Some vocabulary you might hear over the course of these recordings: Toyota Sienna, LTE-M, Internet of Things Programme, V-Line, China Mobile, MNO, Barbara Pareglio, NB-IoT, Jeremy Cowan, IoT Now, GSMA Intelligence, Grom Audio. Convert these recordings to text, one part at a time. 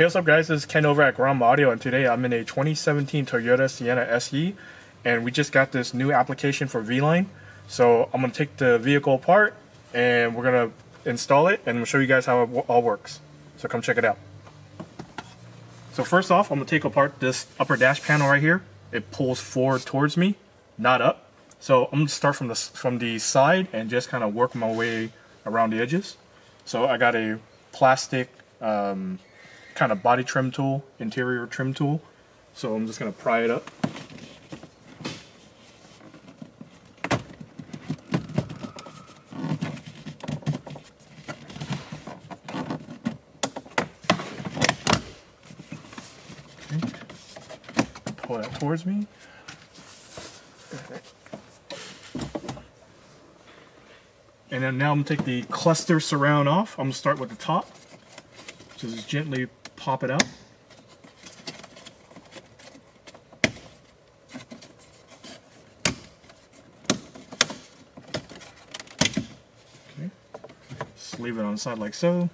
Hey, what's up guys, this is Ken over at Grom Audio, and today I'm in a 2017 Toyota Sienna SE, and we just got this new application for V-Line. So I'm going to take the vehicle apart, and we're going to install it, and we'll show you guys how it all works. So come check it out. So first off, I'm going to take apart this upper dash panel right here. It pulls forward towards me, not up. So I'm going to start from the side and just kind of work my way around the edges. So I got a plastic kind of body trim tool, interior trim tool. So I'm just going to pry it up. Okay. Pull that towards me. Okay. And then now I'm going to take the cluster surround off. I'm going to start with the top. Just gently pop it out. Okay. Just leave it on the side like so.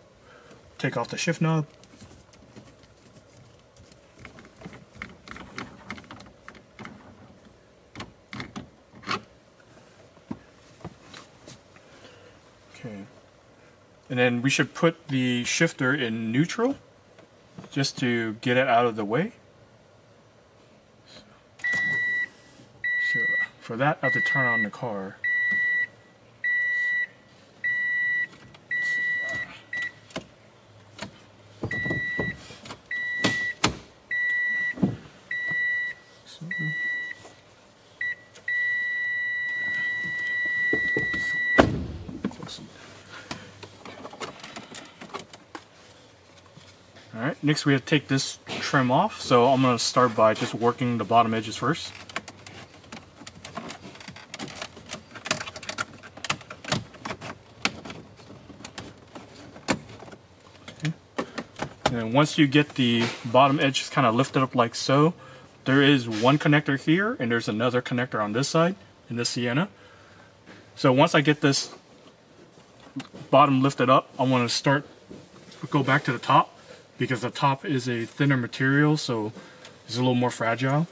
Take off the shift knob. Okay. And then we should put the shifter in neutral, just to get it out of the way. So for that, I have to turn on the car. Alright, next we have to take this trim off, so I'm going to start by just working the bottom edges first. Okay. And then once you get the bottom edges kind of lifted up like so, there is one connector here and there's another connector on this side in this Sienna. So once I get this bottom lifted up, I want to go back to the top, because the top is a thinner material, so it's a little more fragile.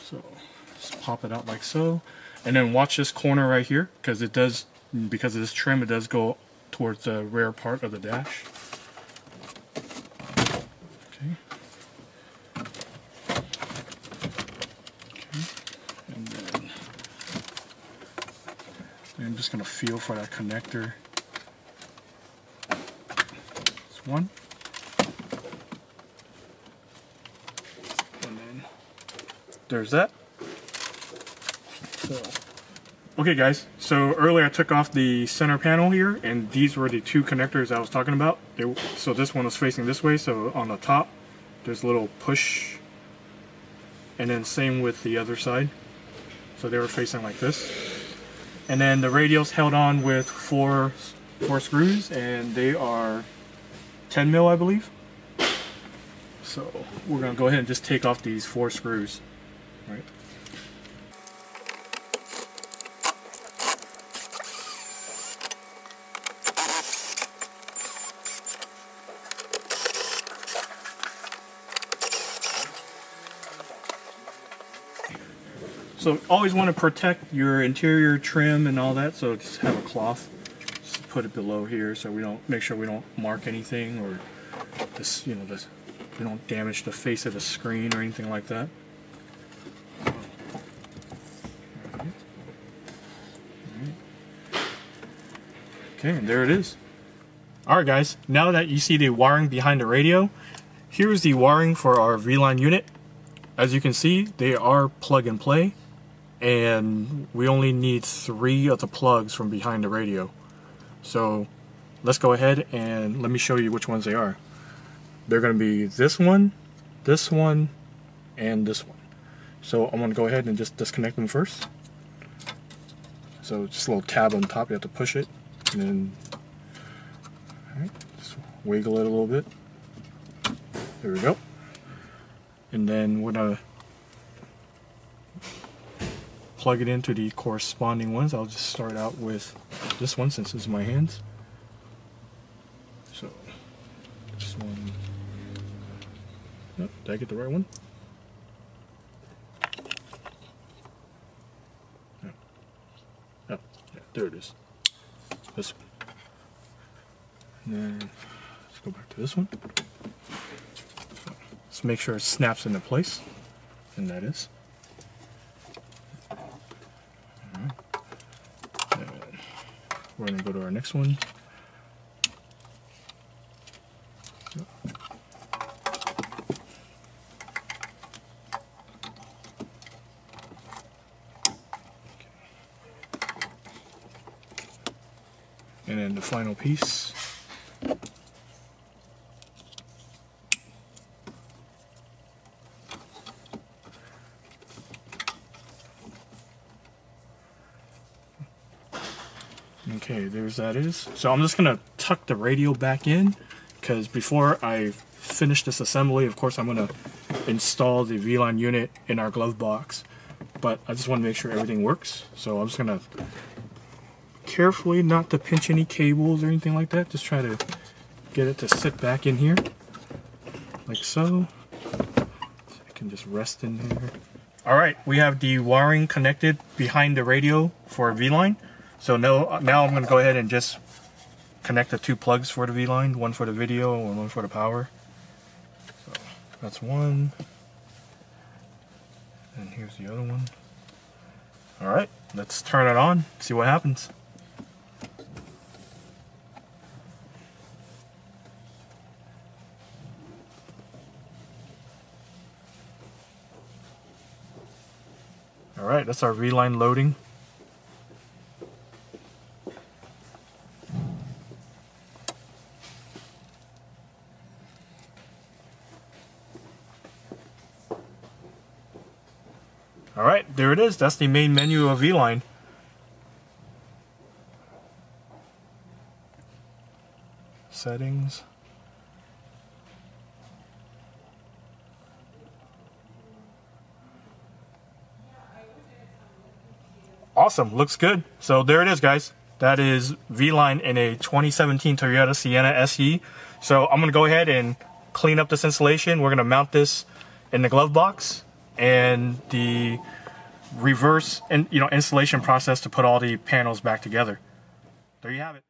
So just pop it out like so, and then watch this corner right here, because it does, because of this trim, it does go towards the rear part of the dash. Okay. Okay. And then I'm just gonna feel for that connector. One, and then there's that. So, okay guys, so earlier I took off the center panel here, and these were the two connectors I was talking about. So this one was facing this way, so on the top there's a little push, and then same with the other side, so they were facing like this. And then the radials held on with four screws, and they are 10 mil, I believe. So we're gonna go ahead and just take off these four screws, right? So always want to protect your interior trim and all that, so just have a cloth. Put it below here, so we don't, make sure we don't mark anything, or this, you know, this, we don't damage the face of the screen or anything like that. All right. All right. Okay, and there it is. Alright guys, now that you see the wiring behind the radio, here's the wiring for our V-Line unit. As you can see, they are plug and play, and we only need 3 of the plugs from behind the radio. So let's go ahead and let me show you which ones they are. They're going to be this one, and this one. So I'm going to go ahead and just disconnect them first. So just a little tab on top, you have to push it, and then all right, just wiggle it a little bit. There we go. And then we're going to plug it into the corresponding ones. I'll just start out with this one since this is my hands. So just one. Nope, did I get the right one? No. Oh, yeah, there it is. This one. And then let's go back to this one. Let's make sure it snaps into place. And that is. We're going to go to our next one. Okay. And then the final piece. Okay, there's that is. So I'm just gonna tuck the radio back in, because before I finish this assembly, of course I'm gonna install the V-Line unit in our glove box, but I just want to make sure everything works. So I'm just gonna carefully, not to pinch any cables or anything like that, just try to get it to sit back in here like so. It can just rest in here. All right, we have the wiring connected behind the radio for V-Line. So now I'm going to go ahead and just connect the two plugs for the V-Line, one for the video and one for the power. So that's one. And here's the other one. All right, let's turn it on, see what happens. All right, that's our V-Line loading. Alright, there it is. That's the main menu of V-Line. Settings. Awesome, looks good. So there it is, guys. That is V-Line in a 2017 Toyota Sienna SE. So I'm going to go ahead and clean up this installation. We're going to mount this in the glove box, and the reverse installation process to put all the panels back together. There you have it.